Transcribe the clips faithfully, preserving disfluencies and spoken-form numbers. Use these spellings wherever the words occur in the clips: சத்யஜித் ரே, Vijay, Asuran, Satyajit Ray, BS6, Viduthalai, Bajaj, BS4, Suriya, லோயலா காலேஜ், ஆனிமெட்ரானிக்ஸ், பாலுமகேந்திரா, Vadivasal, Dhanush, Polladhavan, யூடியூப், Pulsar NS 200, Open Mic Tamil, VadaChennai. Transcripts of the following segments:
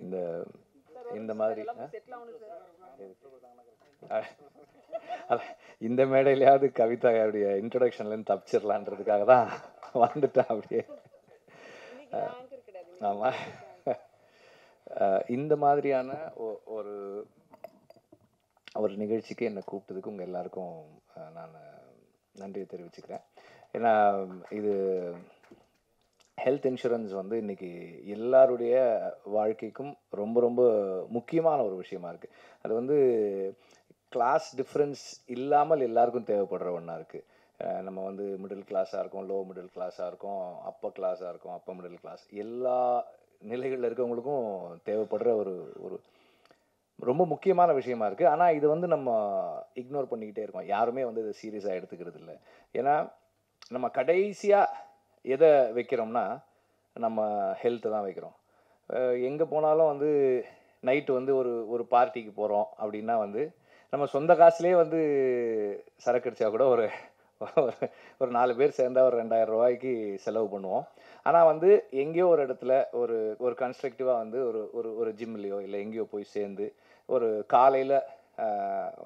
இந்த இந்த மாதிரி இந்த மேடையிலையாவது கவிதா அப்படியே இன்ட்ரடக்ஷன்லேருந்து தப்பிச்சிடலான்றதுக்காக தான் வந்துட்டேன் அப்படியே. ஆமாம், இந்த மாதிரியான ஒரு ஒரு நிகழ்ச்சிக்கு என்னை கூப்பிட்டதுக்கு உங்கள் எல்லாருக்கும் நான் நன்றியை தெரிவிச்சுக்கிறேன். ஏன்னா இது ஹெல்த் இன்சூரன்ஸ் வந்து இன்றைக்கி எல்லாருடைய வாழ்க்கைக்கும் ரொம்ப ரொம்ப முக்கியமான ஒரு விஷயமா இருக்குது. அது வந்து கிளாஸ் டிஃப்ரென்ஸ் இல்லாமல் எல்லாருக்கும் தேவைப்படுற ஒன்றா இருக்குது. நம்ம வந்து மிடில் கிளாஸாக இருக்கும், லோ மிடில் கிளாஸாக இருக்கும், அப்பர் கிளாஸாக இருக்கும், அப்பர் மிடில் கிளாஸ், எல்லா நிலைகளில் இருக்கவங்களுக்கும் தேவைப்படுற ஒரு ஒரு ரொம்ப முக்கியமான விஷயமா இருக்குது. ஆனால் இது வந்து நம்ம இக்னோர் பண்ணிக்கிட்டே இருக்கோம். யாருமே வந்து இதை சீரியஸாக எடுத்துக்கிறது இல்லை. ஏன்னா நம்ம கடைசியாக எதை வைக்கிறோம்னா நம்ம ஹெல்த்தை தான் வைக்கிறோம். எங்கே போனாலும் வந்து நைட்டு வந்து ஒரு ஒரு பார்ட்டிக்கு போகிறோம் அப்படின்னா வந்து நம்ம சொந்த காசுலேயே வந்து சரக்கு அடித்தா கூட ஒரு ஒரு நாலு பேர் சேர்ந்தால் ஒரு ரெண்டாயிரம் ரூபாய்க்கு செலவு பண்ணுவோம். ஆனால் வந்து எங்கேயோ ஒரு இடத்துல ஒரு ஒரு கன்ஸ்ட்ரக்டிவாக வந்து ஒரு ஒரு ஒரு ஜிம்லேயோ இல்லை எங்கேயோ போய் சேர்ந்து ஒரு காலையில்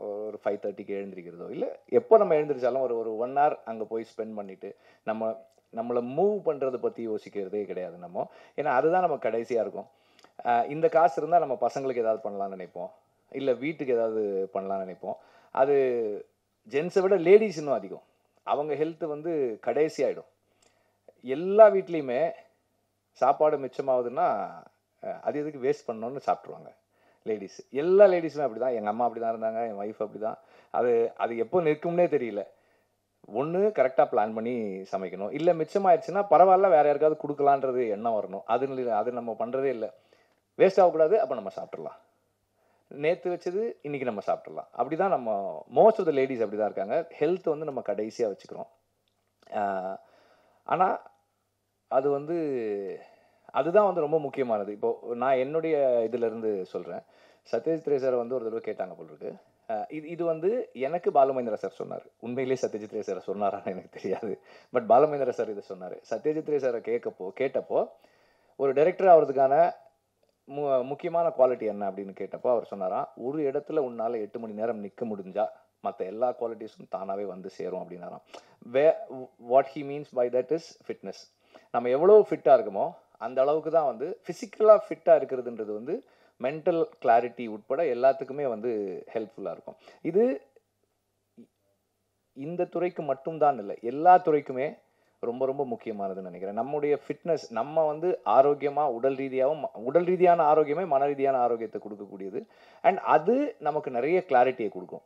ஒரு ஃபைவ் தேர்ட்டிக்கு எழுந்திருக்கிறதோ இல்லை எப்போ நம்ம எழுந்திரிச்சாலும் ஒரு ஒரு ஒன் ஹவர் அங்கே போய் ஸ்பெண்ட் பண்ணிவிட்டு நம்ம நம்மளை மூவ் பண்ணுறதை பற்றி யோசிக்கிறதே கிடையாது நம்ம. ஏன்னா அதுதான் நம்ம கடைசியாக இருக்கும். இந்த காசு இருந்தால் நம்ம பசங்களுக்கு ஏதாவது பண்ணலான்னு நினைப்போம், இல்லை வீட்டுக்கு ஏதாவது பண்ணலான்னு நினைப்போம். அது ஜென்ஸை விட லேடிஸ் இன்னும் அதிகம், அவங்க ஹெல்த்து வந்து கடைசி ஆகிடும். எல்லா வீட்லேயுமே சாப்பாடு மிச்சமாகுதுன்னா அது எதுக்கு வேஸ்ட் பண்ணணும்னு சாப்பிட்ருவாங்க லேடிஸ். எல்லா லேடிஸுமே அப்படி தான். எங்கள் அம்மா அப்படி தான் இருந்தாங்க, என் ஒய்ஃப் அப்படி தான். அது அது எப்போ நிற்கும்னே தெரியல. ஒன்று கரெக்டாக பிளான் பண்ணி சமைக்கணும், இல்லை மிச்சமாகிடுச்சுன்னா பரவாயில்ல வேறு யாருக்காவது கொடுக்கலான்றது எண்ணம் வரணும். அது அது நம்ம பண்ணுறதே இல்லை. வேஸ்ட் ஆகக்கூடாது, அப்போ நம்ம சாப்பிட்றலாம். நேற்று வச்சது இன்றைக்கி நம்ம சாப்பிட்றலாம். அப்படி தான் நம்ம மோஸ்ட் ஆஃப் த லேடிஸ் அப்படி தான் இருக்காங்க. ஹெல்த் வந்து நம்ம கடைசியாக வச்சுக்கிறோம். ஆனால் அது வந்து அதுதான் வந்து ரொம்ப முக்கியமானது. இப்போது நான் என்னுடைய இதிலேருந்து சொல்கிறேன். சத்யஜித் ரே சார் வந்து ஒரு தடவை கேட்டாங்க போல் இருக்கு. இது இது வந்து எனக்கு பாலுமகேந்திர சார் சொன்னார். உண்மையிலேயே சத்யஜித் ரே சார் சொன்னாரான்னு எனக்கு தெரியாது, பட் பாலுமகேந்திர சார் இதை சொன்னார். சத்யஜித் ரே சாரை கேட்கப்போ கேட்டப்போ ஒரு டைரக்டர் ஆகிறதுக்கான மு முக்கியமான குவாலிட்டி என்ன அப்படின்னு கேட்டப்போ அவர் சொன்னாராம், ஒரு இடத்துல உன்னால் எட்டு மணி நேரம் நிற்க முடிஞ்சால் மற்ற எல்லா குவாலிட்டிஸும் தானாகவே வந்து சேரும் அப்படின்னாராம். Way what he means by that is fitness. நம்ம எவ்வளோ ஃபிட்டாக இருக்குமோ அந்த அளவுக்கு தான் வந்து ஃபிசிக்கலாக ஃபிட்டாக இருக்கிறதுன்றது வந்து மென்டல் கிளாரிட்டி உட்பட எல்லாத்துக்குமே வந்து ஹெல்ப்ஃபுல்லாக இருக்கும். இது இந்த துறைக்கு மட்டும்தான் இல்லை, எல்லா துறைக்குமே ரொம்ப ரொம்ப முக்கியமானதுன்னு நினைக்கிறேன். நம்முடைய ஃபிட்னஸ் நம்ம வந்து ஆரோக்கியமாக உடல் ரீதியாகவும் உடல் ரீதியான ஆரோக்கியமே மன ரீதியான ஆரோக்கியத்தை கொடுக்கக்கூடியது. அண்ட் அது நமக்கு நிறைய கிளாரிட்டியை கொடுக்கும்.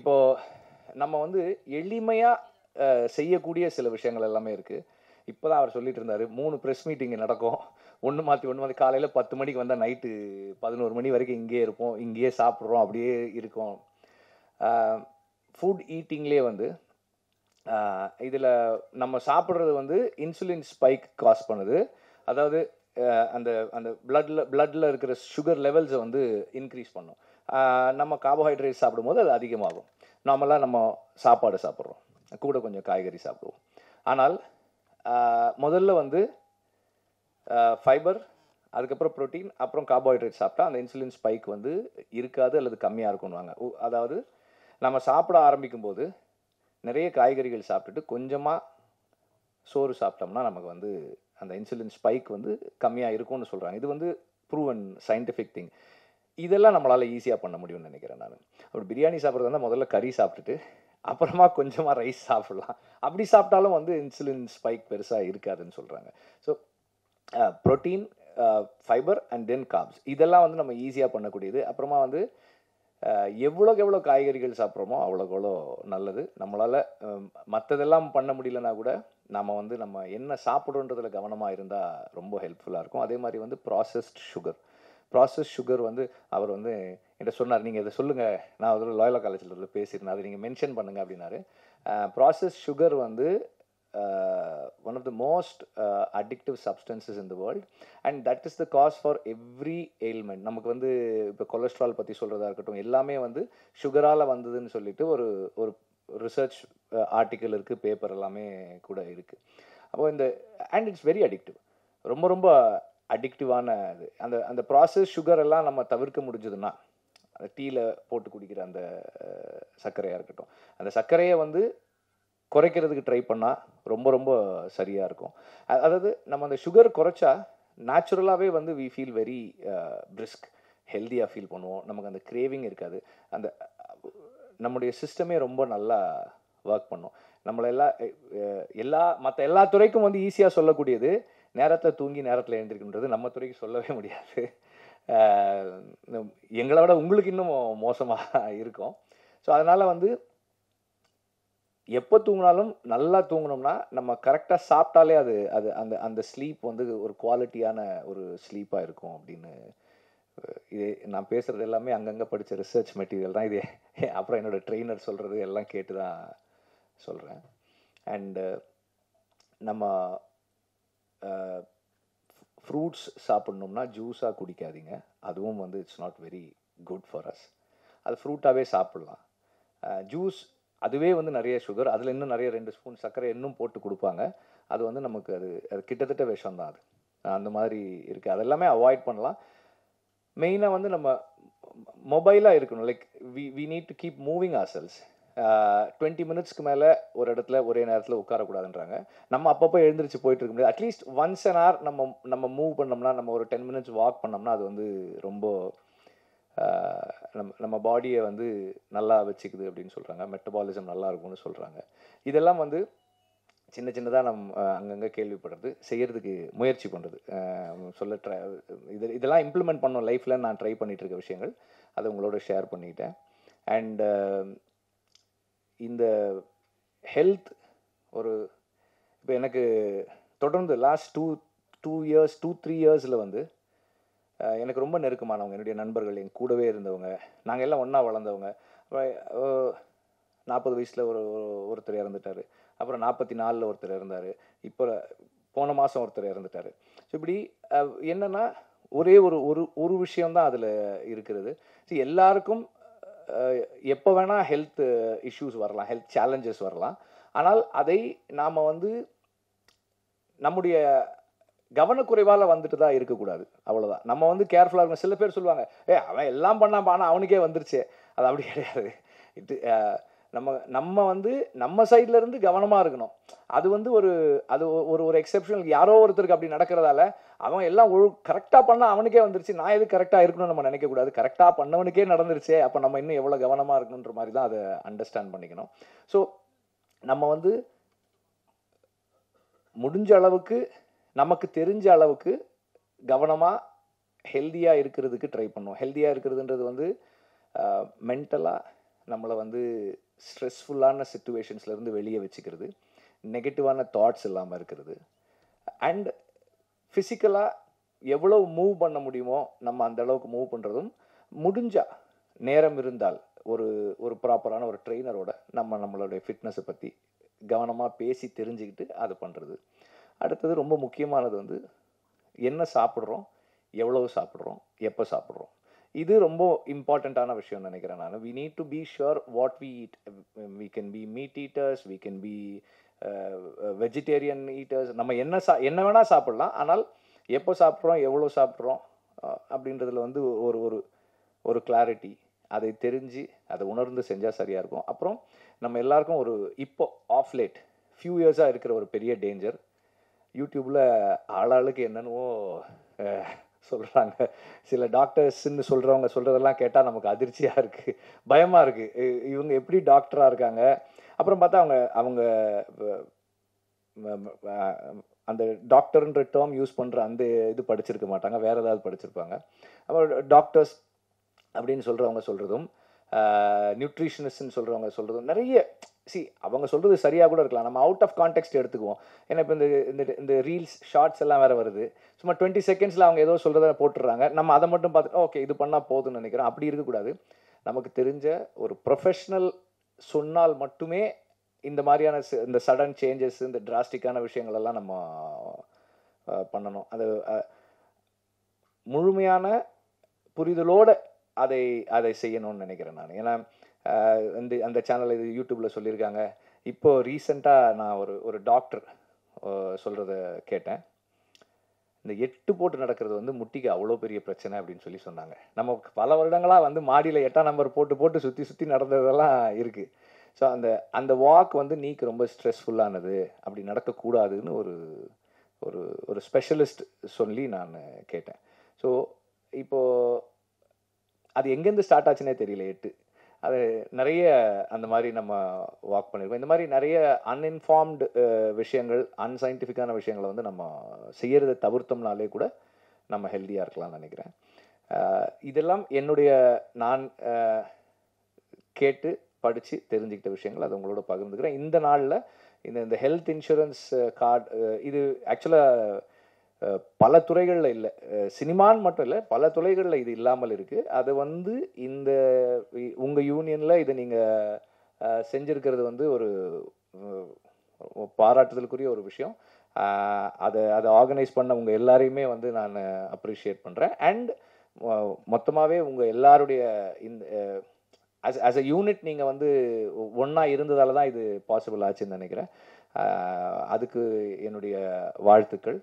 இப்போது நம்ம வந்து எளிமையாக செய்யக்கூடிய சில விஷயங்கள் எல்லாமே இருக்குது. இப்போ தான் அவர் சொல்லிட்டு இருந்தார், மூணு ப்ரெஸ் மீட்டிங் நடக்கும், ஒன்று மாற்றி ஒன்று மாற்றி காலையில் பத்து மணிக்கு வந்தால் நைட்டு பதினோரு மணி வரைக்கும் இங்கேயே இருப்போம், இங்கேயே சாப்பிட்றோம், அப்படியே இருக்கோம். ஃபுட் ஈட்டிங்லேயே வந்து இதில் நம்ம சாப்பிட்றது வந்து இன்சுலின் ஸ்பைக் காஸ் பண்ணுது. அதாவது அந்த அந்த பிளட்ல பிளட்டில் இருக்கிற சுகர் லெவல்ஸை வந்து இன்க்ரீஸ் பண்ணும். நம்ம கார்போஹைட்ரேட் சாப்பிடும்போது அது அதிகமாகும். நார்மலாக நம்ம சாப்பாடு சாப்பிட்றோம், கூட கொஞ்சம் காய்கறி சாப்பிடுவோம். ஆனால் முதல்ல வந்து ஃபைபர், அதுக்கப்புறம் ப்ரோட்டீன், அப்புறம் கார்போஹைட்ரேட் சாப்பிட்டா அந்த இன்சுலின் ஸ்பைக் வந்து இருக்காது அல்லது கம்மியாக இருக்குன்னுவாங்க. அதாவது நம்ம சாப்பிட ஆரம்பிக்கும் போது நிறைய காய்கறிகள் சாப்பிட்டுட்டு கொஞ்சமாக சோறு சாப்பிட்டோம்னா நமக்கு வந்து அந்த இன்சுலின் ஸ்பைக் வந்து கம்மியாக இருக்கும்னு சொல்கிறாங்க. இது வந்து ப்ரூவன் சயின்டிஃபிக் திங். இதெல்லாம் நம்மளால் ஈஸியாக பண்ண முடியும்னு நினைக்கிறேன் நான். அப்படி பிரியாணி சாப்பிட்றது வந்து முதல்ல கறி சாப்பிட்டுட்டு அப்புறமா கொஞ்சமாக ரைஸ் சாப்பிட்லாம். அப்படி சாப்பிட்டாலும் வந்து இன்சுலின் ஸ்பைக் பெருசாக இருக்காதுன்னு சொல்கிறாங்க. So protein, fibre and then carbs, இதெல்லாம் வந்து நம்ம ஈஸியாக பண்ணக்கூடியது. அப்புறமா வந்து எவ்வளோக்கு எவ்வளோ காய்கறிகள் சாப்பிட்றோமோ அவ்வளோக்கு எவ்வளோ நல்லது. நம்மளால் மற்றதெல்லாம் பண்ண முடியலன்னா கூட நம்ம வந்து நம்ம என்ன சாப்பிட்றோன்றதுல கவனமாக இருந்தால் ரொம்ப ஹெல்ப்ஃபுல்லாக இருக்கும். அதே மாதிரி வந்து ப்ராசஸ்ட் சுகர் ப்ராசஸ் சுகர் வந்து அவர் வந்து என்கிட்ட சொன்னார், நீங்கள் இதை சொல்லுங்கள், நான் அதில் லோயலா காலேஜில் இருந்து பேசியிருந்தேன், அதை நீங்கள் மென்ஷன் பண்ணுங்கள் அப்படின்னாரு. ப்ராசஸ் சுகர் வந்து one of the most addictive substances in the world and that is the cause for every ailment. நமக்கு வந்து இப்போ கொலஸ்ட்ரால் பற்றி சொல்கிறதா இருக்கட்டும், எல்லாமே வந்து சுகரால் வந்ததுன்னு சொல்லிட்டு ஒரு ஒரு ரிசர்ச் ஆர்டிக்கல் இருக்குது, பேப்பர் எல்லாமே கூட இருக்குது. அப்போது இந்த அண்ட் இட்ஸ் வெரி அடிக்டிவ், ரொம்ப ரொம்ப அடிக்டிவான இது. அந்த அந்த ப்ராசஸ் சுகர் எல்லாம் நம்ம தவிர்க்க முடிஞ்சதுன்னா, அந்த டீயில் போட்டு குடிக்கிற அந்த சர்க்கரையாக இருக்கட்டும், அந்த சர்க்கரையை வந்து குறைக்கிறதுக்கு ட்ரை பண்ணால் ரொம்ப ரொம்ப சரியாக இருக்கும். அதாவது நம்ம அந்த சுகர் குறைச்சா நேச்சுரலாகவே வந்து வி ஃபீல் வெரி பிரிஸ்க், ஹெல்த்தியாக ஃபீல் பண்ணுவோம். நமக்கு அந்த கிரேவிங் இருக்காது, அந்த நம்முடைய சிஸ்டமே ரொம்ப நல்லா ஒர்க் பண்ணும். நம்மளெல்லா எல்லா மற்ற எல்லா துறைக்கும் வந்து ஈஸியாக சொல்லக்கூடியது நேரத்தில் தூங்கி நேரத்தில் எழுந்திருக்கின்றது நம்ம துறைக்கு சொல்லவே முடியாது. எங்களை விட உங்களுக்கு இன்னும் மோசமாக இருக்கும். ஸோ அதனால் வந்து எப்போ தூங்கினாலும் நல்லா தூங்கினோம்னா, நம்ம கரெக்டாக சாப்பிட்டாலே அது அது அந்த அந்த ஸ்லீப் வந்து ஒரு குவாலிட்டியான ஒரு ஸ்லீப்பாக இருக்கும் அப்படின்னு. இது நான் பேசுகிறது எல்லாமே அங்கங்கே படித்த ரிசர்ச் மெட்டீரியல் தான். இது அப்புறம் என்னோடய ட்ரெயினர் சொல்கிறது எல்லாம் கேட்டு தான் சொல்கிறேன். அண்டு நம்ம ஃப்ரூட்ஸ் சாப்பிட்ணும்னா ஜூஸாக குடிக்காதீங்க, அதுவும் வந்து it's not very good for us. அது ஃப்ரூட்டாகவே சாப்பிட்லாம். ஜூஸ் அதுவே வந்து நிறைய சுகர், அதில் இன்னும் நிறைய ரெண்டு ஸ்பூன் சர்க்கரை இன்னும் போட்டு கொடுப்பாங்க. அது வந்து நமக்கு அது அது கிட்டத்தட்ட விஷம்தான். அது அந்த மாதிரி இருக்குது. அதெல்லாமே அவாய்ட் பண்ணலாம். மெயினாக வந்து நம்ம மொபைலாக இருக்கணும். Like we we need to keep moving our cells. Twenty மினிட்ஸ்க்கு மேலே ஒரு இடத்துல ஒரே நேரத்தில் உட்காரக்கூடாதுன்றாங்க. நம்ம அப்பப்போ எழுந்திரிச்சு போயிட்டு இருக்க முடியாது. அட்லீஸ்ட் ஒன்ஸ் அன் ஹவர் நம்ம நம்ம மூவ் பண்ணோம்னா, நம்ம ஒரு டென் மினிட்ஸ் வாக் பண்ணோம்னா, அது வந்து ரொம்ப நம்ம நம்ம பாடியை வந்து நல்லா வச்சுக்குது அப்படின்னு சொல்கிறாங்க. மெட்டபாலிசம் நல்லா இருக்கும்னு சொல்கிறாங்க. இதெல்லாம் வந்து சின்ன சின்னதாக நம் அங்கங்கே கேள்விப்படுறது, செய்கிறதுக்கு முயற்சி பண்ணுறது, சொல்ல ட்ரை இது இதெல்லாம் இம்ப்ளிமெண்ட் பண்ணோம் லைஃப்பில். நான் ட்ரை பண்ணிகிட்ருக்க விஷயங்கள் அதை உங்களோட ஷேர் பண்ணிக்கிட்டேன். அண்டு இந்த ஹெல்த் ஒரு இப்போ எனக்கு தொடர்ந்து last two two years two three இயர்ஸில் வந்து எனக்கு ரொம்ப நெருக்கமானவங்க, என்னுடைய நண்பர்கள், என் கூடவே இருந்தவங்க, நாங்கள் எல்லாம் ஒன்றா வளர்ந்தவங்க, நாற்பது வயசில் ஒரு ஒருத்தர் இறந்துட்டார், அப்புறம் நாற்பத்தி நாலில் ஒருத்தர் இறந்தார், இப்போ போன மாதம் ஒருத்தர் இறந்துட்டார். ஸோ இப்படி என்னென்னா ஒரே ஒரு ஒரு ஒரு விஷயம்தான் அதில் இருக்கிறது. ஸோ எல்லாருக்கும் எப்போ வேணால் ஹெல்த் இஷ்யூஸ் வரலாம், ஹெல்த் சேலஞ்சஸ் வரலாம். ஆனால் அதை நாம் வந்து நம்முடைய கவனக்குறைவால் வந்துட்டு தான் இருக்கக்கூடாது, அவ்வளோதான். நம்ம வந்து கேர்ஃபுல்லாக இருக்கணும். சில பேர் சொல்லுவாங்க, ஏ அவன் எல்லாம் பண்ணான் ஆனால் அவனுக்கே வந்துருச்சு. அது அப்படி கிடையாது. இது நம்ம நம்ம வந்து நம்ம சைட்லேருந்து கவனமாக இருக்கணும். அது வந்து ஒரு அது ஒரு ஒரு எக்ஸப்ஷனல் யாரோ ஒருத்தருக்கு அப்படி நடக்கிறதால அவன் எல்லாம் ஒழு கரெக்டாக பண்ணால் அவனுக்கே வந்துருச்சு, நான் எது கரெக்டாக இருக்கணும்னு நம்ம நினைக்கக்கூடாது. கரெக்டாக பண்ணவனுக்கே நடந்துருச்சே, அப்போ நம்ம இன்னும் எவ்வளோ கவனமாக இருக்கணுன்ற மாதிரி தான் அதை அண்டர்ஸ்டாண்ட் பண்ணிக்கணும். ஸோ நம்ம வந்து முடிஞ்ச அளவுக்கு, நமக்கு தெரிஞ்ச அளவுக்கு கவனமாக ஹெல்த்தியாக இருக்கிறதுக்கு ட்ரை பண்ணுவோம். ஹெல்த்தியாக இருக்கிறதுன்றது வந்து மென்டலாக நம்மளை வந்து ஸ்ட்ரெஸ்ஃபுல்லான சிச்சுவேஷன்ஸ்லேருந்து வெளியே வச்சுக்கிறது, நெகட்டிவான தாட்ஸ் இல்லாமல் இருக்கிறது, அண்ட் ஃபிசிக்கலாக எவ்வளோ மூவ் பண்ண முடியுமோ நம்ம அந்த அளவுக்கு மூவ் பண்ணுறதும், முடிஞ்சால் நேரம் இருந்தால் ஒரு ஒரு ப்ராப்பரான ஒரு ட்ரெயினரோட நம்ம நம்மளுடைய ஃபிட்னஸை பற்றி கவனமாக பேசி தெரிஞ்சுக்கிட்டு அதை பண்ணுறது. அடுத்தது ரொம்ப முக்கியமானது வந்து என்ன சாப்பிட்றோம், எவ்வளவு சாப்பிட்றோம், எப்போ சாப்பிட்றோம். இது ரொம்ப இம்பார்ட்டண்ட்டான விஷயம்னு நினைக்கிறேன் நான். We need to be sure what we eat. We can be meat eaters, we can be vegetarian eaters. நம்ம என்ன சா என்ன வேணால் சாப்பிட்லாம். ஆனால் எப்போ சாப்பிட்றோம், எவ்வளோ சாப்பிட்றோம் அப்படின்றதுல வந்து ஒரு ஒரு ஒரு கிளாரிட்டி, அதை தெரிஞ்சு அதை உணர்ந்து செஞ்சால் சரியாக இருக்கும். அப்புறம் நம்ம எல்லாருக்கும் ஒரு இப்போ ஆஃப் லேட் ஃபியூ இயர்ஸாக இருக்கிற ஒரு பெரிய டேஞ்சர், யூடியூப்பில் ஆளாளுக்கு என்னென்னவோ சொல்கிறாங்க. சில டாக்டர்ஸ்ன்னு சொல்கிறவங்க சொல்கிறதெல்லாம் கேட்டால் நமக்கு அதிர்ச்சியாக இருக்குது, பயமாக இருக்குது, இவங்க எப்படி டாக்டராக இருக்காங்க. அப்புறம் பார்த்தா அவங்க அவங்க அந்த டாக்டர்ன்ற டேர்ம் யூஸ் பண்ணுற அந்த இது படிச்சிருக்க மாட்டாங்க, வேறு ஏதாவது படிச்சிருப்பாங்க. அப்புறம் டாக்டர்ஸ் அப்படின்னு சொல்கிறவங்க சொல்கிறதும், நியூட்ரிஷனிஸ்ட்னு சொல்கிறவங்க சொல்கிறதும் நிறைய சி அவங்க சொல்கிறது சரியாக கூட இருக்கலாம். நம்ம அவுட் ஆஃப் கான்டெக்ஸ்ட் எடுத்துக்குவோம். ஏன்னா இப்போ இந்த இந்த ரீல்ஸ் ஷார்ட்ஸ் எல்லாம் வேறு வருது. சும்மா டுவெண்ட்டி செகண்ட்ஸில் அவங்க ஏதோ சொல்கிறத போட்டுடுறாங்க. நம்ம அதை மட்டும் பார்த்து ஓகே இது பண்ணால் போதும்னு நினைக்கிறோம். அப்படி இருக்கக்கூடாது. நமக்கு தெரிஞ்ச ஒரு ப்ரொஃபஷ்னல் சொன்னால் மட்டுமே இந்த மாதிரியான இந்த சடன் சேஞ்சஸ், இந்த டிராஸ்டிக்கான விஷயங்களெல்லாம் நம்ம பண்ணணும். அது முழுமையான புரிதலோடு அதை அதை செய்யணும்னு நினைக்கிறேன் நான். ஏன்னா இந்த அந்த சேனல் இது யூடியூப்பில் சொல்லியிருக்காங்க. இப்போது ரீசெண்டாக நான் ஒரு ஒரு டாக்டர் சொல்கிறத கேட்டேன். இந்த எட்டு போட்டு நடக்கிறது வந்து முட்டிக்கு அவ்வளோ பெரிய பிரச்சனை அப்படின்னு சொல்லி சொன்னாங்க. நமக்கு பல வருடங்களாக வந்து மாடியில் எட்டாம் நம்பர் போட்டு போட்டு சுற்றி சுற்றி நடந்ததெல்லாம் இருக்குது. ஸோ அந்த அந்த வாக் வந்து நீக்கு ரொம்ப ஸ்ட்ரெஸ்ஃபுல்லானது, அப்படி நடக்கக்கூடாதுன்னு ஒரு ஒரு ஒரு ஸ்பெஷலிஸ்ட் சொல்லி நான் கேட்டேன். ஸோ இப்போது அது எங்கேருந்து ஸ்டார்ட் ஆச்சுன்னே தெரியல எட்டு. அது நிறைய அந்த மாதிரி நம்ம வாக் பண்ணியிருக்கோம். இந்த மாதிரி நிறைய அன்இன்ஃபார்ம்டு விஷயங்கள், அன்சயின்டிஃபிக்கான விஷயங்களை வந்து நம்ம செய்கிறத தவிர்த்தோம்னாலே கூட நம்ம ஹெல்த்தியாக இருக்கலாம்னு நினைக்கிறேன். இதெல்லாம் என்னுடைய நான் கேட்டு படித்து தெரிஞ்சுக்கிட்ட விஷயங்கள், அது உங்களோட பகிர்ந்துக்கிறேன். இந்த நாளில் இந்த இந்த ஹெல்த் இன்சூரன்ஸ் கார்டு இது ஆக்சுவலாக பல துறைகளில் இல்லை, சினிமான்னு மட்டும் இல்லை, பல துறைகளில் இது இல்லாமல் இருக்குது. அது வந்து இந்த உங்கள் யூனியனில் இதை நீங்கள் செஞ்சுருக்கிறது வந்து ஒரு பாராட்டுதலுக்குரிய ஒரு விஷயம். அதை அதை ஆர்கனைஸ் பண்ண உங்கள் எல்லாரையுமே வந்து நான் அப்ரிஷியேட் பண்ணுறேன். அண்ட் மொத்தமாகவே உங்கள் எல்லாருடைய இந்த ஆஸ் ஆஸ் அ யூனிட் நீங்கள் வந்து ஒன்றா இருந்ததால் தான் இது பாசிபிள் ஆச்சுன்னு நினைக்கிறேன். அதுக்கு என்னுடைய வாழ்த்துக்கள்.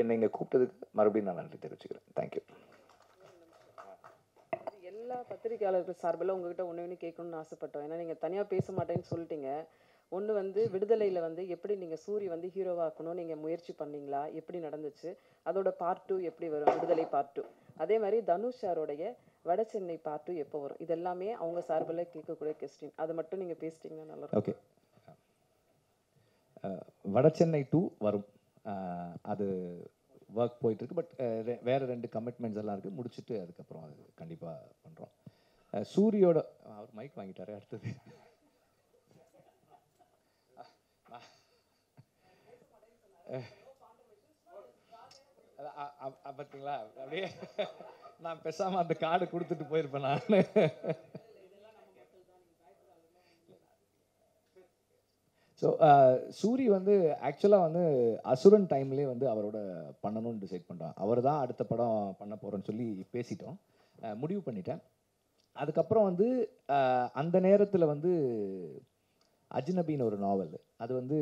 என்னை இங்கே கூப்பிட்டதுக்கு மறுபடியும் நான் நன்றி தெரிவிச்சுக்கிறேன். தேங்க்யூ. எல்லா பத்திரிகையாளர்கள் சார்பில் உங்ககிட்ட ஒன்று ஒன்று கேட்கணும்னு ஆசைப்பட்டோம். ஏன்னா நீங்கள் தனியாக பேச மாட்டேன்னு சொல்லிட்டீங்க. ஒன்று வந்து விடுதலையில் வந்து எப்படி நீங்கள் சூரிய வந்து ஹீரோவாக்கணும் நீங்கள் முயற்சி பண்ணீங்களா, எப்படி நடந்துச்சு, அதோட பார்ட் டூ எப்படி வரும், விடுதலை பார்ட் டூ, அதே மாதிரி தனுஷாரோடைய வட சென்னை பார்ட் டூ எப்போ வரும், இதெல்லாமே அவங்க சார்பில் கேட்கக்கூடிய கொஸ்டின். அது மட்டும் நீங்கள் பேசிட்டீங்கன்னா நல்லா இருக்கும். ஓகே, வட சென்னை டூ வரும். அது ஒர்க் போயிட்டுருக்கு. பட் வேறு ரெண்டு கமிட்மெண்ட்ஸ் எல்லாம் இருக்குது, முடிச்சுட்டு அதுக்கப்புறம் அது கண்டிப்பாக பண்ணுறோம். சூரியோட அவர் மைக் வாங்கிட்டாரே, அடுத்தது பார்த்தீங்களா, அப்படியே நான் பேசாமல் அந்த கார்டு கொடுத்துட்டு போயிருப்பேன் நான். ஸோ சூரி வந்து ஆக்சுவலாக வந்து அசுரன் டைம்லேயே வந்து அவரோட பண்ணணும்னு டிசைட் பண்ணுறான். அவர் தான் அடுத்த படம் பண்ண போகிறோன்னு சொல்லி பேசிட்டோம், முடிவு பண்ணிட்டேன். அதுக்கப்புறம் வந்து அந்த நேரத்தில் வந்து அஜ்னபின்னு ஒரு நாவல், அது வந்து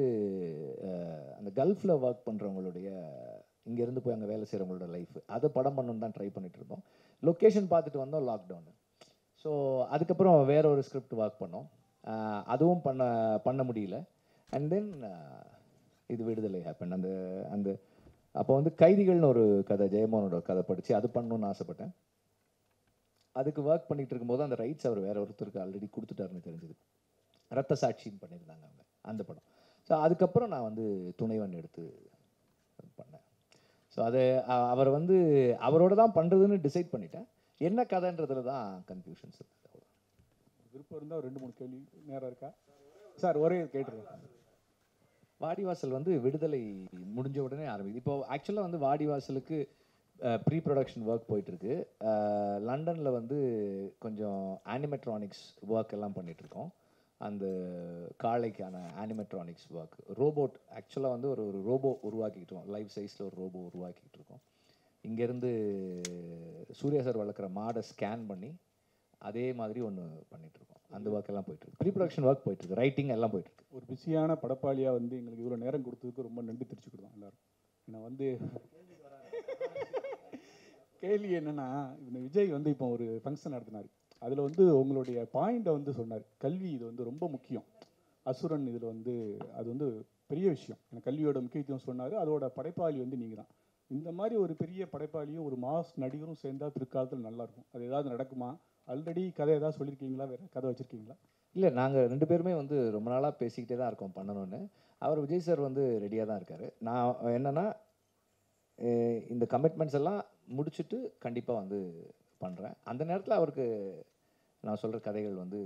அந்த கல்ஃபில் ஒர்க் பண்ணுறவங்களுடைய, இங்கேருந்து போய் அங்கே வேலை செய்கிறவங்களோட லைஃப், அதை படம் பண்ணணுன்னு தான் ட்ரை பண்ணிகிட்டு இருந்தோம். லொக்கேஷன் பார்த்துட்டு வந்தோம் லாக்டவுனு. ஸோ அதுக்கப்புறம் வேற ஒரு ஸ்கிரிப்ட் ஒர்க் பண்ணோம், அதுவும் பண்ண பண்ண முடியல. அண்ட் தென் இது விடுதலை ஹேப்பன். அந்த அந்த அப்போ வந்து கைதிகள்னு ஒரு கதை, ஜெயமோனோட கதை படித்து அது பண்ணணுன்னு ஆசைப்பட்டேன். அதுக்கு ஒர்க் பண்ணிகிட்டு இருக்கும்போது அந்த ரைட்ஸ் அவர் வேற ஒருத்தருக்கு ஆல்ரெடி கொடுத்துட்டாருன்னு தெரிஞ்சது. ரத்த சாட்சின்னு பண்ணியிருந்தாங்க அவங்க அந்த படம். ஸோ அதுக்கப்புறம் நான் வந்து துணைவன் எடுத்து பண்ணேன். ஸோ அது அவர் வந்து அவரோட தான் பண்ணுறதுன்னு டிசைட் பண்ணிட்டேன். என்ன கதைன்றதுல தான் கன்ஃபியூஷன்ஸ் இருக்குது. விருப்பம் இருந்தால் ரெண்டு மூணு கேள்வி நேரம் இருக்கா சார்? ஒரே கேட்டுருக்கேன். வாடிவாசல் வந்து விடுதலை முடிஞ்ச உடனே ஆரம்பிக்குது. இப்போது ஆக்சுவலாக வந்து வாடிவாசலுக்கு ப்ரீ ப்ரொடக்ஷன் ஒர்க் போயிட்டுருக்கு. லண்டனில் வந்து கொஞ்சம் ஆனிமெட்ரானிக்ஸ் ஒர்க் எல்லாம் பண்ணிகிட்ருக்கோம். அந்த காளைக்கான ஆனிமெட்ரானிக்ஸ் ஒர்க், ரோபோட், ஆக்சுவலாக வந்து ஒரு ஒரு ரோபோ உருவாக்கிக்கிட்டு இருக்கோம், லைஃப் சைஸில் ஒரு ரோபோ உருவாக்கிக்கிட்டு இருக்கோம். இங்கேருந்து சூர்யா சார் வளர்க்குற மாடை ஸ்கேன் பண்ணி அதே மாதிரி ஒன்று பண்ணிகிட்ருக்கோம். அந்த ஒர்க் எல்லாம் போயிட்டுருக்கு, ப்ரீ ப்ரொடக்ஷன் ஒர்க் போயிட்டுருக்கு, ரைட்டிங் எல்லாம் போயிட்டுருக்கு. ஒரு பிஸியான படப்பாளியாக வந்து எங்களுக்கு இவ்வளோ நேரம் கொடுத்ததுக்கு ரொம்ப நன்றி தெரிவிச்சுக்கிடுவோம் எல்லோரும். நான் வந்து கேள்வி என்னென்னா, இந்த விஜய் வந்து இப்போ ஒரு ஃபங்க்ஷன் நடத்தினார், அதில் வந்து உங்களுடைய பாயிண்டை வந்து சொன்னார், கல்வி இது வந்து ரொம்ப முக்கியம், அசுரன் இதில் வந்து அது வந்து பெரிய விஷயம், எனக்கு கல்வியோட முக்கியத்துவம் சொன்னார். அதோட படைப்பாளி வந்து நீங்கள் தான். இந்த மாதிரி ஒரு பெரிய படைப்பாளியும் ஒரு மாஸ் நடிகரும் சேர்ந்தால் பிற்காலத்தில் நல்லாயிருக்கும். அது ஏதாவது நடக்குமா? ஆல்ரெடி கதை ஏதாவது சொல்லியிருக்கீங்களா? வேறு கதை வச்சுருக்கீங்களா? இல்லை, நாங்கள் ரெண்டு பேருமே வந்து ரொம்ப நாளாக பேசிக்கிட்டே தான் இருக்கோம் பண்ணணும்னு. அவர் விஜய் சார் வந்து ரெடியாக தான் இருக்கார். நான் என்னென்னா இந்த கமிட்மெண்ட்ஸ் எல்லாம் முடிச்சுட்டு கண்டிப்பாக வந்து பண்ணுறேன். அந்த நேரத்தில் அவருக்கு நான் சொல்கிற கதைகள் வந்து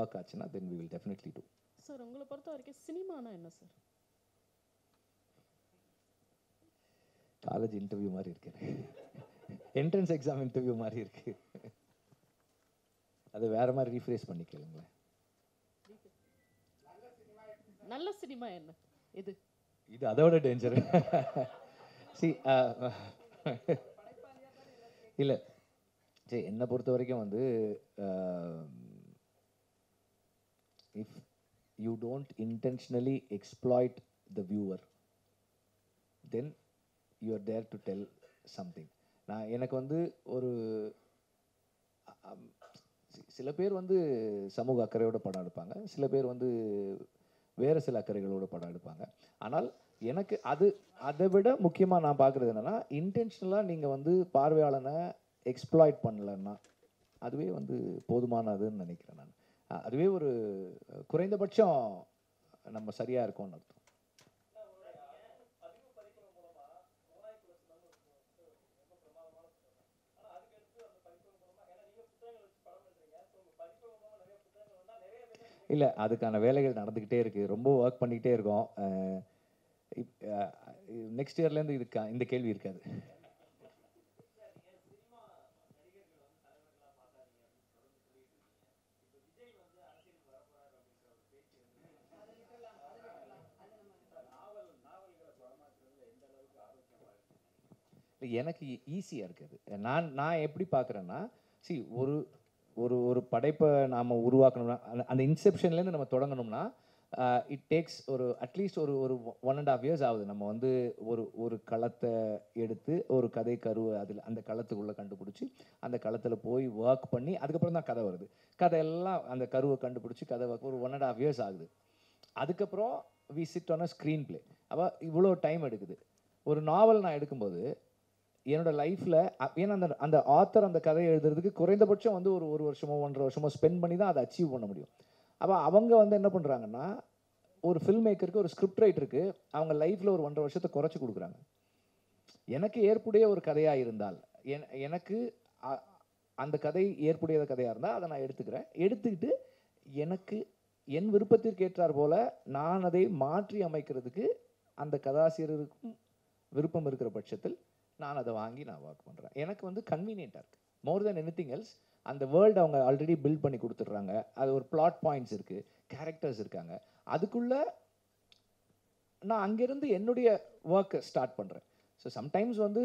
ஒர்க் ஆச்சுன்னா then we will definitely do. Sir, உங்களை பொறுத்த வரைக்கும் சினிமானா என்ன சார்? காலேஜ் இன்டர்வியூ மாதிரி இருக்கு, என்ட்ரன்ஸ் எக்ஸாம் இன்டர்வியூ மாதிரி இருக்குது. அது வேற மாதிரி ரீஃப்ரேஸ் பண்ணி கேளுங்களேன். நல்ல சினிமா என்ன? இது இது அதோட டேஞ்சர். சி இல்லை சரி, என்னை பொறுத்த வரைக்கும் வந்து if you don't intentionally exploit the viewer, then you are there to tell something. நான் எனக்கு வந்து ஒரு சில பேர் வந்து சமூக அக்கறையோட படம் எடுப்பாங்க, சில பேர் வந்து வேறு சில அக்கறைகளோட படம் எடுப்பாங்க. ஆனால் எனக்கு அது அதை விட முக்கியமாக நான் பார்க்குறது என்னென்னா, இன்டென்ஷனலாக நீங்கள் வந்து பார்வையாளனை எக்ஸ்ப்ளாய்ட் பண்ணலன்னா அதுவே வந்து போதுமானதுன்னு நினைக்கிறேன் நான். அதுவே ஒரு குறைந்தபட்சம் நம்ம சரியாக இருக்கோம்னு அர்த்தம். இல்லை, அதுக்கான வேலைகள் நடந்துக்கிட்டே இருக்குது, ரொம்ப ஒர்க் பண்ணிக்கிட்டே இருக்கோம். நெக்ஸ்ட் இயர்லேருந்து இதுக்கா இந்த கேள்வி இருக்காது. எனக்கு ஈஸியாக இருக்குது. நான் நான் எப்படி பார்க்குறேன்னா, சி ஒரு ஒரு ஒரு படைப்பை நாம் உருவாக்கணும்னா, அந்த இன்செப்ஷன்லேருந்து நம்ம தொடங்கணும்னா, இட் டேக்ஸ் ஒரு அட்லீஸ்ட் ஒரு ஒரு ஒன் அண்ட் ஆஃப் இயர்ஸ் ஆகுது. நம்ம வந்து ஒரு ஒரு களத்தை எடுத்து ஒரு கதை கருவை அதில் அந்த களத்துக்குள்ளே கண்டுபிடிச்சி அந்த களத்தில் போய் ஒர்க் பண்ணி அதுக்கப்புறம் தான் கதை வருது. கதையெல்லாம் அந்த கருவை கண்டுபிடிச்சி கதை ஒரு ஒன் அண்ட் ஆஃப் இயர்ஸ் ஆகுது. அதுக்கப்புறம் we sit on a screenplay. அப்போ இவ்வளோ டைம் எடுக்குது. ஒரு நாவல் நான் எடுக்கும்போது என்னோடய லைஃப்பில் ஏன்னா அந்த அந்த ஆத்தர் அந்த கதையை எழுதுறதுக்கு குறைந்தபட்சம் வந்து ஒரு ஒரு வருஷமோ ஒன்றரை வருஷமோ ஸ்பெண்ட் பண்ணி தான் அதை அச்சீவ் பண்ண முடியும். அப்போ அவங்க வந்து என்ன பண்ணுறாங்கன்னா, ஒரு ஃபில்ம் மேக்கருக்கு ஒரு ஸ்கிரிப்ட் ரைட்டருக்கு அவங்க லைஃப்பில் ஒரு ஒன்றரை வருஷத்தை குறைச்சி கொடுக்குறாங்க. எனக்கு ஏற்புடைய ஒரு கதையாக இருந்தால், என் எனக்கு அந்த கதை ஏற்புடைய கதையாக இருந்தால் அதை நான் எடுத்துக்கிறேன். எடுத்துக்கிட்டு எனக்கு என் விருப்பத்திற்கு ஏற்றார் போல் நான் அதை மாற்றி அமைக்கிறதுக்கு அந்த கதாசிரியருக்கும் விருப்பம் இருக்கிற பட்சத்தில் நான் அதை வாங்கி நான் ஒர்க் பண்ணுறேன். எனக்கு வந்து கன்வீனியண்ட்டாக இருக்குது. More then anything else அந்த வேர்ல்டு அவங்க ஆல்ரெடி பில்ட் பண்ணி கொடுத்துட்றாங்க. அது ஒரு பிளாட் பாயிண்ட்ஸ் இருக்குது, கேரக்டர்ஸ் இருக்காங்க. அதுக்குள்ளே நான் அங்கேருந்து என்னுடைய ஒர்க்கை ஸ்டார்ட் பண்ணுறேன். ஸோ சம்டைம்ஸ் வந்து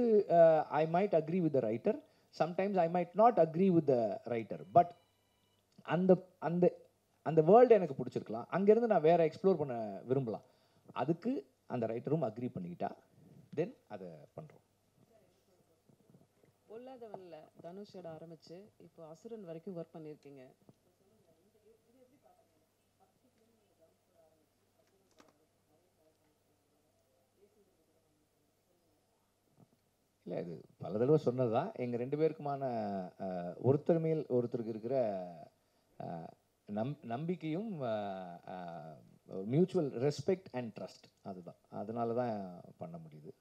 I might agree with the writer, sometimes I might not agree with the writer. But அந்த அந்த அந்த வேர்ல்டு எனக்கு பிடிச்சிருக்கலாம். அங்கேருந்து நான் வேறு எக்ஸ்ப்ளோர் பண்ண விரும்பலாம். அதுக்கு அந்த ரைட்டரும் அக்ரி பண்ணிக்கிட்டா தென் அதை பண்ணுறோம். பொல்லாதவனில் தனுஷோட ஆரம்பித்து இப்போ அசுரன் வரைக்கும் ஒர்க் பண்ணியிருக்கீங்க. இல்லை, இது பல தடவை சொன்னது தான். எங்கள் ரெண்டு பேருக்குமான ஒருத்தர் மேல் ஒருத்தருக்கு இருக்கிற நம் நம்பிக்கையும் மியூச்சுவல் ரெஸ்பெக்ட் அண்ட் ட்ரஸ்ட், அதுதான். அதனால தான் பண்ண முடியுது.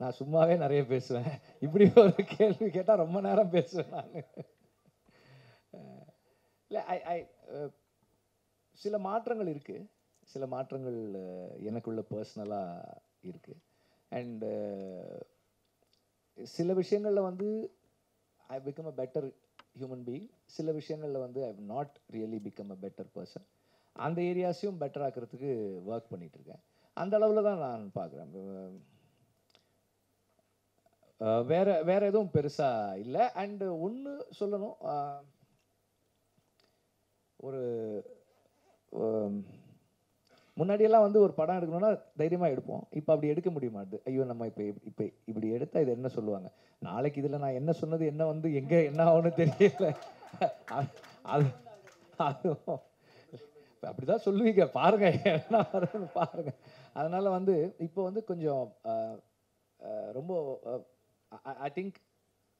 நான் சும்மாவே நிறைய பேசுவேன். இப்படி ஒரு கேள்வி கேட்டால் ரொம்ப நேரம் பேசுவேன் நான். இல்லை, ஐ ஐ சில மாற்றங்கள் இருக்குது, சில மாற்றங்கள் எனக்குள்ள பர்சனலாக இருக்குது. அண்டு சில விஷயங்களில் வந்து I become a better human being, சில விஷயங்களில் வந்து I have not really become a better person. அந்த ஏரியாஸையும் பெட்டர் ஆக்கிறதுக்கு ஒர்க் பண்ணிகிட்ருக்கேன். அந்த அளவில் தான் நான் பார்க்குறேன். வேறு வேறு எதுவும் பெருசாக இல்லை. அண்டு ஒன்று சொல்லணும், ஒரு முன்னாடியெல்லாம் வந்து ஒரு படம் எடுக்கணும்னா தைரியமாக எடுப்போம். இப்போ அப்படி எடுக்க முடியுமாது. ஐயோ, நம்ம இப்போ இப்போ இப்படி எடுத்தால் இது என்ன சொல்லுவாங்க, நாளைக்கு இதில் நான் என்ன சொன்னது என்ன வந்து எங்கே என்ன ஆகும்னு தெரியல. அது அதுவும் அப்படி தான் சொல்லுவீங்க, பாருங்கள் என்ன வருதுன்னு பாருங்கள். அதனால் வந்து இப்போ வந்து கொஞ்சம் ரொம்ப I think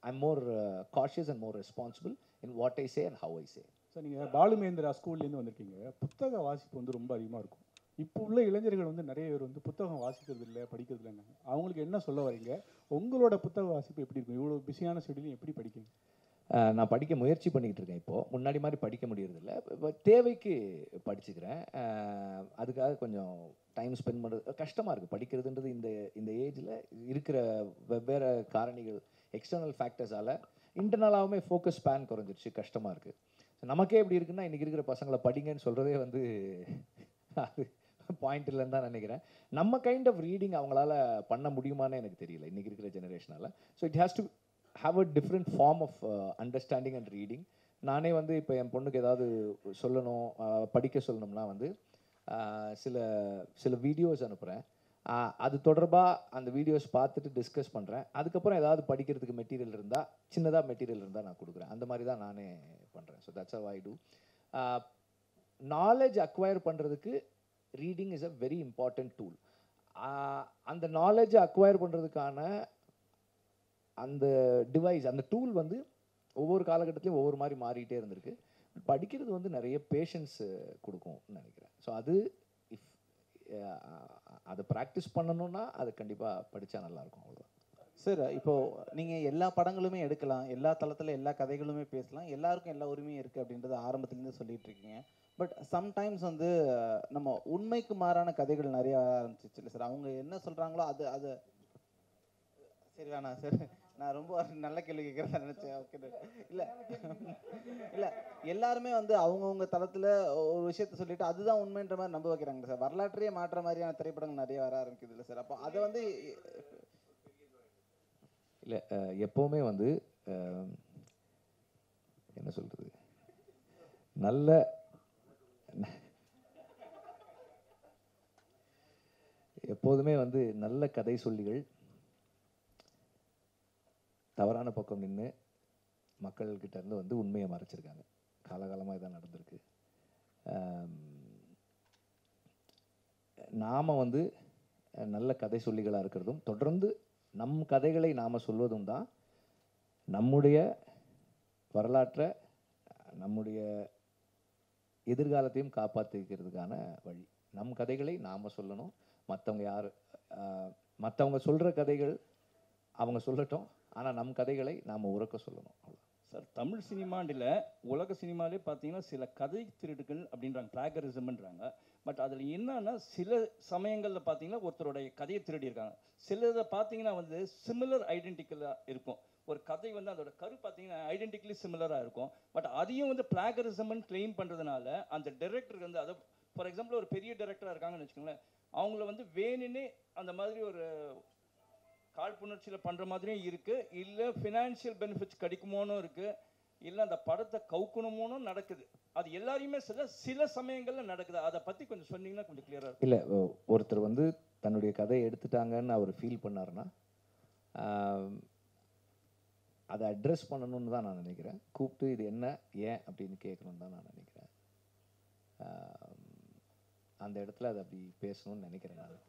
I'm more uh, cautious and more responsible in what I say and how I say. So, நீங்கள் பாலுமேந்திரா ஸ்கூல்லேருந்து வந்திருக்கீங்க. புத்தக வாசிப்பு வந்து ரொம்ப அதிகமாக இருக்கும். இப்போ உள்ள இளைஞர்கள் வந்து நிறைய பேர் வந்து புத்தகம் வாசிக்கிறது இல்லை, படிக்கிறது இல்லைங்க. அவங்களுக்கு என்ன சொல்ல வரீங்க? உங்களோட புத்தக வாசிப்பு எப்படி இருக்கும்? இவ்வளோ பிஸியான ஷெடியூல் எப்படி படிக்கீங்க? நான் படிக்க முயற்சி பண்ணிக்கிட்டு இருக்கேன். இப்போது முன்னாடி மாதிரி படிக்க முடியறதில்லை. இப்போ தேவைக்கு படிச்சுக்கிறேன். அதுக்காக கொஞ்சம் டைம் ஸ்பெண்ட் பண்ணுறது கஷ்டமாக இருக்குது. படிக்கிறதுன்றது இந்த இந்த ஏஜில் இருக்கிற வெவ்வேறு காரணிகள், எக்ஸ்டர்னல் ஃபேக்டர்ஸால் இன்டர்னலாகவுமே ஃபோக்கஸ் ஸ்பேன் குறைஞ்சிருச்சு, கஷ்டமாக இருக்குது. நமக்கே இப்படி இருக்குன்னா இன்றைக்கி இருக்கிற பசங்களை படிங்கன்னு சொல்கிறதே வந்து அது பாயிண்ட் இல்லைன்னு தான் நினைக்கிறேன். நம்ம கைண்ட் ஆஃப் ரீடிங் அவங்களால பண்ண முடியுமான்னு எனக்கு தெரியல இன்றைக்கி இருக்கிற ஜெனரேஷனால். So it has to have a different form of uh, understanding and reading. நானே வந்து இப்போ என் பொண்ணுக்கு ஏதாவது சொல்லணும் படிக்க சொல்லணும்னா வந்து சில சில வீடியோஸ் அனுப்புகிறேன். அது தொடர்பாக அந்த வீடியோஸ் பார்த்துட்டு டிஸ்கஸ் பண்ணுறேன். அதுக்கப்புறம் ஏதாவது படிக்கிறதுக்கு மெட்டீரியல் இருந்தால் சின்னதாக மெட்டீரியல் இருந்தால் நான் கொடுக்குறேன். அந்த மாதிரி தான் நானே பண்ணுறேன். So that's how I do. Knowledge acquire பண்ணுறதுக்கு reading is a very important tool. அந்த நாலேஜை அக்வயர் பண்ணுறதுக்கான அந்த டிவைஸ் அந்த டூல் வந்து ஒவ்வொரு காலகட்டத்திலையும் ஒவ்வொரு மாதிரி மாறிட்டே இருந்திருக்கு. படிக்கிறது வந்து நிறைய பேஷன்ஸ் கொடுக்கும்னு நினைக்கிறேன். ஸோ அது இஃப் அதை ப்ராக்டிஸ் பண்ணணும்னா அது கண்டிப்பாக படித்தா நல்லாயிருக்கும். அவ்வளோதான் சார். இப்போது நீங்கள் எல்லா படங்களுமே எடுக்கலாம், எல்லா தளத்தில் எல்லா கதைகளுமே பேசலாம், எல்லாருக்கும் எல்லா உரிமையும் இருக்குது அப்படின்றது ஆரம்பத்துலேருந்து சொல்லிகிட்டு இருக்கீங்க. பட் சம்டைம்ஸ் வந்து நம்ம உண்மைக்கு மாறான கதைகள் நிறையா ஆரம்பிச்சிச்சு இல்லை சார்? அவங்க என்ன சொல்கிறாங்களோ அது அது சரி வேணா சார், நான் ரொம்ப நல்ல கேள்வி கேட்குறேன் நினச்சேன். ஓகே இல்லை இல்லை எல்லாருமே வந்து அவங்கவுங்க தளத்தில் ஒரு விஷயத்த சொல்லிவிட்டு அதுதான் உண்மைன்ற மாதிரி நம்ப வைக்கிறாங்க சார். வரலாற்றையே மாற்ற மாதிரியான திரைப்படங்கள் நிறைய வர ஆரம்பிக்குது இல்லை சார்? அப்போ அதை வந்து இல்லை எப்போவுமே வந்து என்ன சொல்கிறது, நல்ல எப்போதுமே வந்து நல்ல கதை சொல்லிகள் தவறான பக்கம் நின்று மக்கள்கிட்ட இருந்து வந்து உண்மையை மறைச்சிருக்காங்க. காலகாலமாக இதான் நடந்திருக்கு. நாம் வந்து நல்ல கதை சொல்லிகளாக இருக்கிறதும் தொடர்ந்து நம் கதைகளை நாம் சொல்வதும் தான் நம்முடைய வரலாற்றை நம்முடைய எதிர்காலத்தையும் காப்பாற்றிக்கிறதுக்கான வழி. நம் கதைகளை நாம் சொல்லணும். மற்றவங்க யார் மற்றவங்க சொல்கிற கதைகள் அவங்க சொல்லட்டும், ஆனால் நம் கதைகளை நாம் உறக்க சொல்லணும். அவ்வளோ சார். தமிழ் சினிமாண்டில் உலக சினிமாலே பார்த்தீங்கன்னா சில கதை திருடுகள் அப்படின்றாங்க, பிளாகரிசம்ன்றாங்க. பட் அதில் என்னன்னா சில சமயங்களில் பார்த்தீங்கன்னா ஒருத்தருடைய கதையை திருடி இருக்காங்க. சிலதை பார்த்தீங்கன்னா வந்து சிமிலர் ஐடென்டிக்கலாக இருக்கும். ஒரு கதை வந்து அதோட கரு பார்த்தீங்கன்னா ஐடென்டிக்கலி சிமிலராக இருக்கும். பட் அதையும் வந்து பிளாகரிசம்னு கிளைம் பண்ணுறதுனால அந்த டைரக்டருக்கு வந்து அதை ஃபார் எக்ஸாம்பிள் ஒரு பெரிய டைரக்டராக இருக்காங்கன்னு வச்சுக்கோங்களேன், அவங்கள வந்து வேணுன்னே அந்த மாதிரி ஒரு காழ்ப்புணர்ச்சியில் பண்ணுற மாதிரியும் இருக்குது, இல்லை ஃபினான்ஷியல் பெனிஃபிட்ஸ் கிடைக்குமோன்னு இருக்குது, இல்லை அந்த படத்தை கவுக்கணுமோன்னு நடக்குது. அது எல்லாரையுமே சில சில சமயங்களில் நடக்குது. அதை பற்றி கொஞ்சம் சொன்னீங்கன்னா கொஞ்சம் கிளியராக இருக்கும். இல்லை ஒருத்தர் வந்து தன்னுடைய கதையை எடுத்துட்டாங்கன்னு அவர் ஃபீல் பண்ணாருன்னா அதை அட்ரெஸ் பண்ணணும்னு தான் நான் நினைக்கிறேன். கூப்பிட்டு இது என்ன ஏன் அப்படின்னு கேட்கணுன்னு தான் நான் நினைக்கிறேன். அந்த இடத்துல அதை அப்படி பேசணும்னு நினைக்கிறேன். நான்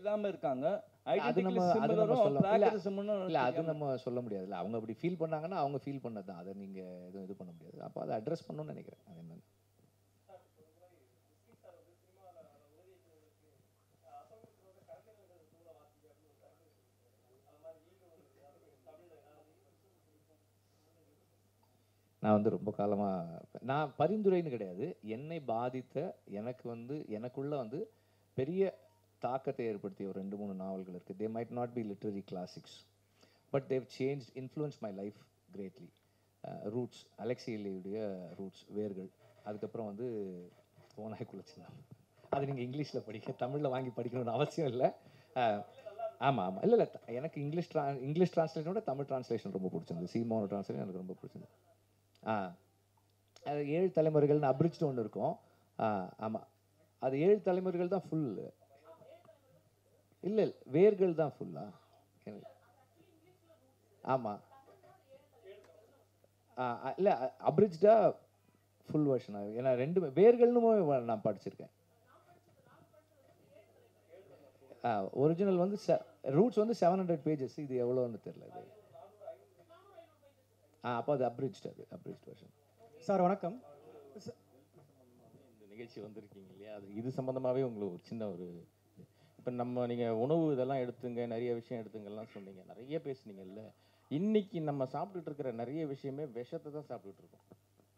இல்லாம இருக்காங்க அது நம்ம அது நம்ம சொல்லணும் இல்லை அது நம்ம சொல்ல முடியாது. இல்லை அவங்க அப்படி ஃபீல் பண்ணாங்கன்னா அவங்க ஃபீல் பண்ணது தான். அதை நீங்கள் எதுவும் இது பண்ண முடியாது. அப்போ அதை அட்ரெஸ் பண்ணணும்னு நினைக்கிறேன். அது என்னன்னு நான் வந்து ரொம்ப காலமாக நான் பரிந்துரைன்னு கிடையாது, என்னை பாதித்த எனக்கு வந்து எனக்குள்ளே வந்து பெரிய தாக்கத்தை ஏற்படுத்திய ஒரு ரெண்டு மூணு நாவல்கள் இருக்குது. They might not be literary classics but they've change influence my life greatly. Roots, Alexei லேவியுடைய ரூட்ஸ் வேர்கள், அதுக்கப்புறம் வந்து ஓநாய்க்குள்ள சின்னம். அது நீங்கள் இங்கிலீஷில் படிக்க தமிழில் வாங்கி படிக்கணும்னு அவசியம் இல்லை. ஆமாம் ஆமாம் இல்லை இல்லை எனக்கு இங்கிலீஷ் ட்ரா இங்கிலீஷ் ட்ரான்ஸ்லேஷனோட தமிழ் ட்ரான்ஸ்லேஷன் ரொம்ப பிடிச்சிருந்தது. சீமானோட ட்ரான்ஸ்லேஷன் எனக்கு ரொம்ப பிடிச்சிருந்தது. ஆ அது ஏழு தலைமுறைகள்னு அப்ரிட்ஜ்டு ஒன்று இருக்கும். ஆ ஆமாம் அது ஏழு தலைமுறைகள் தான் ஃபுல். இல்லை வேர்கள் தான் ஃபுல்லா? ஆமாம் ஆ இல்லை அப்ரிட்ஜ்டா ஃபுல் வெர்ஷனாக ஏன்னா ரெண்டுமே வேர்கள்னு நான் படிச்சிருக்கேன். ஆ ஒரிஜினல் வந்து செ ரூட்ஸ் வந்து செவன் ஹண்ட்ரட் பேஜஸ். இது எவ்வளோன்னு தெரியல. இது ஆ அப்போ அது அப்ரிட்ஜ் அது அப்ரிட்ஜ் வெர்ஷன். சார் வணக்கம். இந்த நிகழ்ச்சி வந்திருக்கீங்க இல்லையா, அது இது சம்மந்தமாகவே உங்களுக்கு ஒரு சின்ன ஒரு இப்போ நம்ம நீங்கள் உணவு இதெல்லாம் எடுத்துங்க, நிறைய விஷயம் எடுத்துங்கலாம் சொன்னீங்க, நிறைய பேசுனீங்கல்ல. இன்றைக்கி நம்ம சாப்பிட்டுட்டு இருக்கிற நிறைய விஷயமே விஷத்தை தான் சாப்பிட்டுட்டு இருக்கோம்.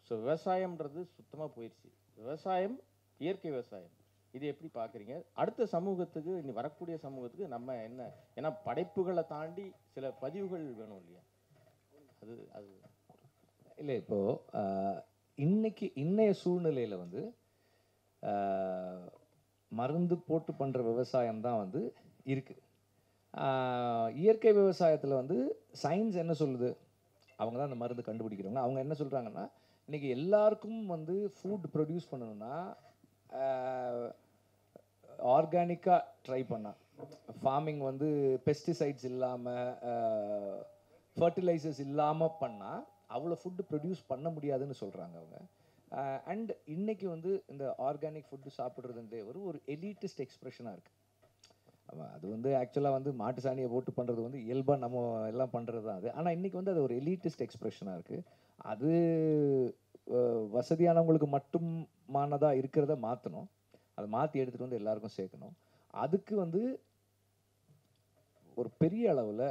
ஸோ விவசாயம்ன்றது சுத்தமாக போயிடுச்சு. விவசாயம், இயற்கை விவசாயம், இதை எப்படி பார்க்குறீங்க? அடுத்த சமூகத்துக்கு, இனி வரக்கூடிய சமூகத்துக்கு நம்ம என்ன, ஏன்னா படைப்புகளை தாண்டி சில பதிவுகள் வேணும் இல்லையா? அது அது இல்லை இப்போது இன்றைக்கி இன்றைய சூழ்நிலையில் வந்து மருந்து போட்டு பண்ணுற விவசாயம் தான் வந்து இருக்குது. இயற்கை விவசாயத்தில் வந்து சயின்ஸ் என்ன சொல்லுது, அவங்க தான் அந்த மருந்து கண்டுபிடிக்கிறவங்க. அவங்க என்ன சொல்கிறாங்கன்னா இன்னைக்கு எல்லாருக்கும் வந்து ஃபுட் ப்ரொடியூஸ் பண்ணணும்னா ஆர்கானிக்காக ட்ரை பண்ணால் ஃபார்மிங் வந்து பெஸ்டிசைட்ஸ் இல்லாமல் ஃபர்டிலைசர்ஸ் இல்லாமல் பண்ணால் அவ்வளோ ஃபுட்டு ப்ரொடியூஸ் பண்ண முடியாதுன்னு சொல்கிறாங்க அவங்க. அண்ட் இன்றைக்கி வந்து இந்த ஆர்கானிக் ஃபுட்டு சாப்பிட்றதுன்றே ஒரு ஒரு எலிட்டிஸ்ட் எக்ஸ்ப்ரெஷனாக இருக்குது. அது வந்து ஆக்சுவலாக வந்து மாட்டு சாணியை போட்டு பண்ணுறது வந்து இயல்பாக நம்ம எல்லாம் பண்ணுறது தான் அது. ஆனால் இன்றைக்கி வந்து அது ஒரு எலிட்டிஸ்ட் எக்ஸ்ப்ரெஷனாக இருக்குது. அது வசதியானவங்களுக்கு மட்டுமானதாக இருக்கிறத மாற்றணும், அதை மாற்றி எடுத்துகிட்டு வந்து எல்லாருக்கும் சேர்க்கணும். அதுக்கு வந்து ஒரு பெரிய அளவில்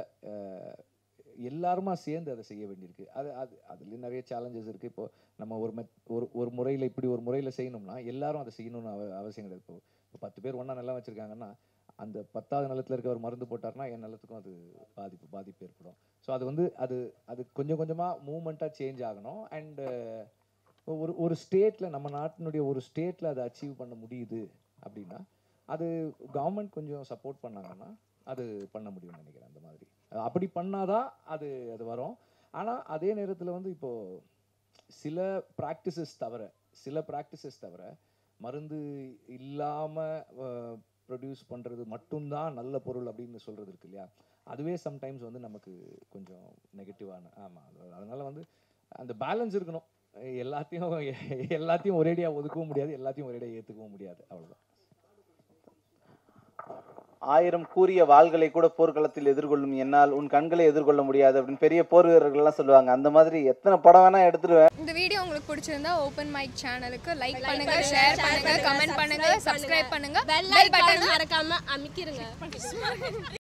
எல்லாருமா சேர்ந்து அதை செய்ய வேண்டியிருக்கு. அது அது அதுலேயும் நிறைய சேலஞ்சஸ் இருக்குது. இப்போது நம்ம ஒரு மெத் ஒரு ஒரு முறையில் இப்படி ஒரு முறையில் செய்யணும்னா எல்லாரும் அதை செய்யணும்னு அவ அவசியம் கிடையாது. இப்போது இப்போ பத்து பேர் ஒன்றா நல்லா வச்சுருக்காங்கன்னா அந்த பத்தாவது நிலத்தில் இருக்க ஒரு மருந்து போட்டார்னா என் நிலத்துக்கும் அது பாதிப்பு பாதிப்பு ஏற்படும். ஸோ அது வந்து அது அது கொஞ்சம் கொஞ்சமாக மூமெண்ட்டாக சேஞ்ச் ஆகணும். அண்டு ஒரு ஒரு ஸ்டேட்டில் நம்ம நாட்டினுடைய ஒரு ஸ்டேட்டில் அதை அச்சீவ் பண்ண முடியுது அப்படின்னா அது கவர்மெண்ட் கொஞ்சம் சப்போர்ட் பண்ணாங்கன்னா அது பண்ண முடியும்னு நினைக்கிறேன். அந்த மாதிரி அப்படி பண்ணாதான் அது அது வரும். ஆனால் அதே நேரத்தில் வந்து இப்போது சில ப்ராக்டிசஸ் தவிர சில ப்ராக்டிசஸ் தவிர மருந்து இல்லாமல் ப்ரொடியூஸ் பண்ணுறது மட்டும்தான் நல்ல பொருள் அப்படின்னு சொல்கிறது இருக்கு இல்லையா? அதுவே சம்டைம்ஸ் வந்து நமக்கு கொஞ்சம் நெகட்டிவான. ஆமாம், அதனால் வந்து அந்த பேலன்ஸ் இருக்கணும். எல்லாத்தையும் எல்லாத்தையும் ஒரேடியாக ஒதுக்கவும் முடியாது, எல்லாத்தையும் ஒரேடியாக ஏற்றுக்கவும் முடியாது. அவ்வளோதான். ஆயிரம் கூறிய வாள்களை கூட போர்க்களத்தில் எதிர்கொள்ளும் என்னால் உன் கண்களை எதிர்கொள்ள முடியாது அப்படின்னு பெரிய போர் வீரர்கள்லாம் சொல்லுவாங்க. அந்த மாதிரி எத்தனை படம் வேணா எடுத்துருவேன். இந்த வீடியோ உங்களுக்கு பிடிச்சிருந்தா ஓபன் மைக் சேனலுக்கு லைக் பண்ணுங்க, ஷேர் பண்ணுங்க, கமெண்ட் பண்ணுங்க, சப்ஸ்கிரைப் பண்ணுங்க, பெல் பட்டனை மறக்காம அமுக்கிடுங்க.